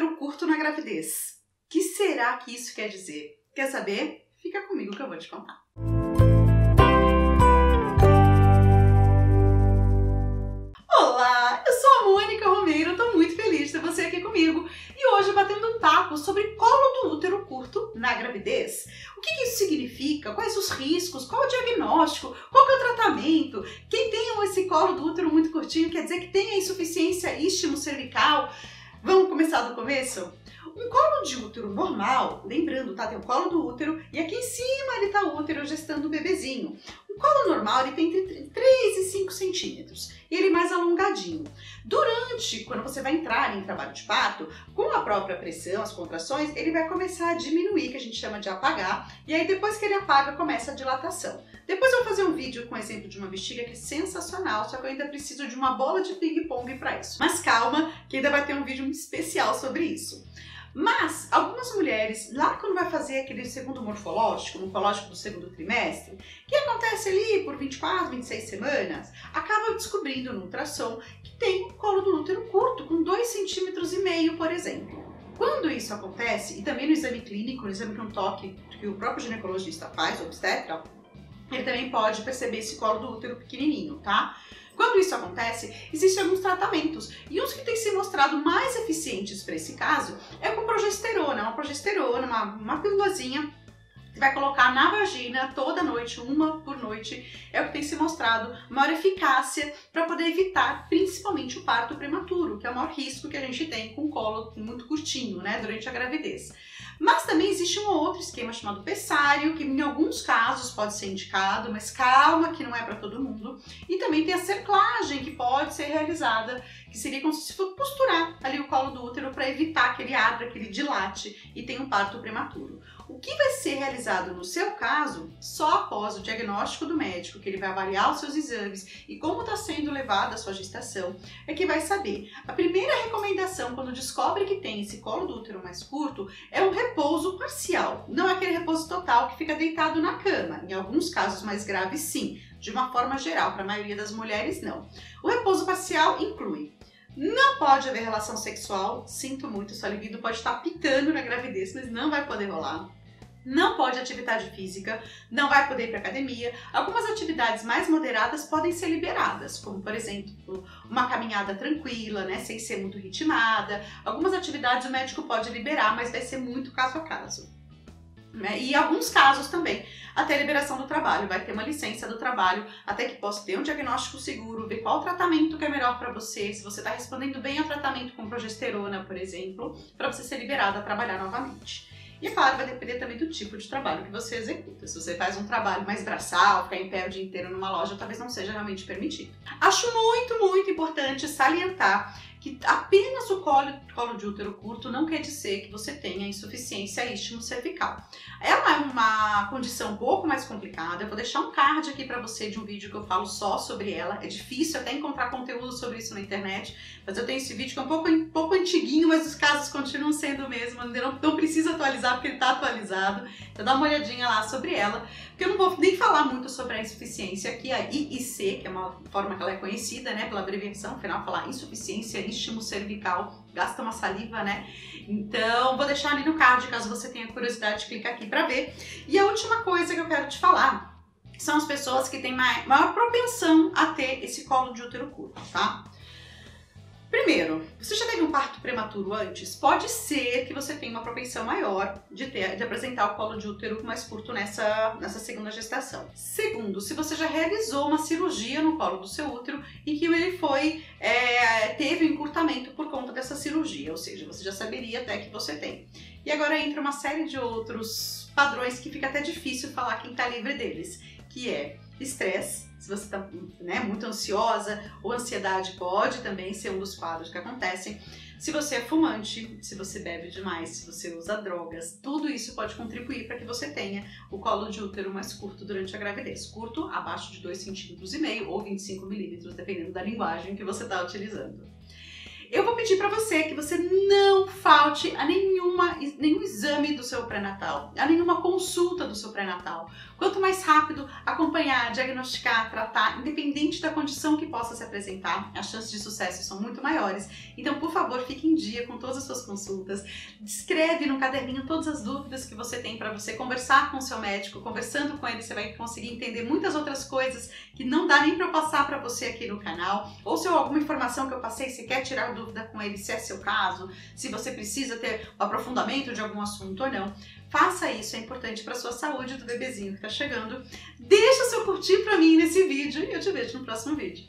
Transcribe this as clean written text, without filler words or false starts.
útero curto na gravidez. O que será que isso quer dizer? Quer saber? Fica comigo que eu vou te contar. Olá, eu sou a Mônica Romeiro, estou muito feliz de ter você aqui comigo e hoje batendo um papo sobre colo do útero curto na gravidez. O que isso significa? Quais os riscos? Qual o diagnóstico? Qual que é o tratamento? Quem tem esse colo do útero muito curtinho quer dizer que tem a insuficiência istmo-cervical? Vamos começar do começo? Um colo de útero normal, lembrando, tá? Tem o colo do útero e aqui em cima ele tá o útero gestando o bebezinho. O colo normal ele tem entre 3 e 5 centímetros e ele é mais alongadinho. Durante, quando você vai entrar em trabalho de parto, com a própria pressão, as contrações, ele vai começar a diminuir, que a gente chama de apagar, e aí depois que ele apaga começa a dilatação. Depois eu vou fazer um vídeo com exemplo de uma bexiga que é sensacional, só que eu ainda preciso de uma bola de ping-pong para isso. Mas calma, que ainda vai ter um vídeo especial sobre isso. Mas algumas mulheres, lá quando vai fazer aquele segundo morfológico do segundo trimestre, que acontece ali por 24, 26 semanas, acabam descobrindo no ultrassom que tem um colo do útero curto, com 2,5 cm, por exemplo. Quando isso acontece, e também no exame clínico, no exame com toque que o próprio ginecologista faz, obstetra, ele também pode perceber esse colo do útero pequenininho, tá? Quando isso acontece, existem alguns tratamentos e os que têm se mostrado mais eficientes para esse caso é com progesterona, uma pílulazinha que vai colocar na vagina toda noite, uma por noite, é o que tem se mostrado maior eficácia para poder evitar principalmente o parto prematuro, que é o maior risco que a gente tem com o colo muito curtinho, né, durante a gravidez. Mas também existe um outro esquema chamado pessário, que em alguns casos pode ser indicado, mas calma que não é para todo mundo. E também tem a cerclagem que pode ser realizada, que seria como se fosse costurar ali o colo do útero para evitar que ele abra, que ele dilate e tenha um parto prematuro. O que vai ser realizado no seu caso só após o diagnóstico do médico, que ele vai avaliar os seus exames e como está sendo levada a sua gestação, é que vai saber. A primeira recomendação quando descobre que tem esse colo do útero mais curto é um repouso parcial, não é aquele repouso total que fica deitado na cama, em alguns casos mais graves sim, de uma forma geral, para a maioria das mulheres não. O repouso parcial inclui: não pode haver relação sexual, sinto muito, sua libido pode estar pitando na gravidez, mas não vai poder rolar. Não pode atividade física, não vai poder ir para academia. Algumas atividades mais moderadas podem ser liberadas, como por exemplo, uma caminhada tranquila, né, sem ser muito ritmada. Algumas atividades o médico pode liberar, mas vai ser muito caso a caso. E alguns casos também, até a liberação do trabalho, vai ter uma licença do trabalho, até que possa ter um diagnóstico seguro, ver qual tratamento que é melhor para você, se você está respondendo bem ao tratamento com progesterona, por exemplo, para você ser liberada a trabalhar novamente. E claro, vai depender também do tipo de trabalho que você executa. Se você faz um trabalho mais braçal, ficar em pé o dia inteiro numa loja, talvez não seja realmente permitido. Acho muito importante salientar que apenas o colo de útero curto não quer dizer que você tenha insuficiência istmo-cervical. Ela é uma condição um pouco mais complicada, eu vou deixar um card aqui para você de um vídeo que eu falo só sobre ela, é difícil até encontrar conteúdo sobre isso na internet, mas eu tenho esse vídeo que é um pouco antiguinho, mas os casos continuam sendo o mesmo, não precisa atualizar porque ele está atualizado, então dá uma olhadinha lá sobre ela, porque eu não vou nem falar muito sobre a insuficiência aqui, a IIC, que é uma forma que ela é conhecida, né, pela abreviação, afinal falar insuficiência istmo-cervical gasta uma saliva, né? Então vou deixar ali no card, caso você tenha curiosidade, clica aqui para ver. E a última coisa que eu quero te falar são as pessoas que têm maior propensão a ter esse colo de útero curto, tá? Primeiro, você já teve um parto prematuro antes? Pode ser que você tenha uma propensão maior de apresentar o colo de útero mais curto nessa segunda gestação. Segundo, se você já realizou uma cirurgia no colo do seu útero e que ele teve um encurtamento por conta dessa cirurgia, ou seja, você já saberia até que você tem. E agora entra uma série de outros padrões que fica até difícil falar quem está livre deles, que é estresse. Se você está, né, muito ansiosa ou ansiedade, pode também ser um dos quadros que acontecem. Se você é fumante, se você bebe demais, se você usa drogas, tudo isso pode contribuir para que você tenha o colo de útero mais curto durante a gravidez. Curto, abaixo de 2,5 cm ou 25 mm, dependendo da linguagem que você está utilizando. eu vou pedir para você que você não falte a nenhum exame do seu pré-natal, a nenhuma consulta do seu pré-natal. Quanto mais rápido acompanhar, diagnosticar, tratar, independente da condição que possa se apresentar, as chances de sucesso são muito maiores. Então, por favor, fique em dia com todas as suas consultas, escreve no caderninho todas as dúvidas que você tem para você conversar com o seu médico. Conversando com ele, você vai conseguir entender muitas outras coisas que não dá nem para eu passar para você aqui no canal, ou se alguma informação que eu passei, você quer tirar dúvida com ele, se é seu caso, se você precisa ter um aprofundamento de algum assunto ou não. Faça isso, é importante para a sua saúde do bebezinho que está chegando. Deixa o seu curtir para mim nesse vídeo e eu te vejo no próximo vídeo.